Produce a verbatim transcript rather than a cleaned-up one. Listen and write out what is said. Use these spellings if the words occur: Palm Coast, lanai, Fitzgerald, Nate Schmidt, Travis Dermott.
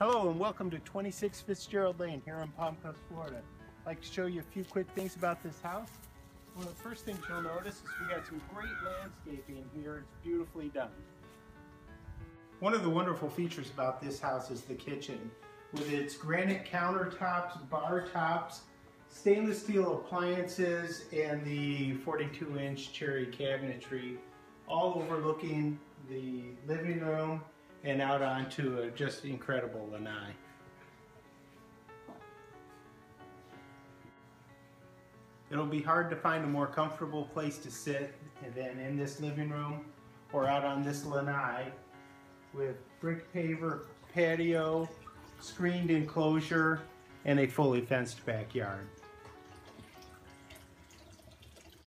Hello and welcome to twenty-six Fitzgerald Lane here in Palm Coast, Florida. I'd like to show you a few quick things about this house. One of the first things you'll notice is we got some great landscaping here. It's beautifully done. One of the wonderful features about this house is the kitchen. With its granite countertops, bar tops, stainless steel appliances, and the forty-two inch cherry cabinetry, all overlooking the living room and out onto a just incredible lanai. It'll be hard to find a more comfortable place to sit than in this living room or out on this lanai, with brick paver patio, screened enclosure, and a fully fenced backyard.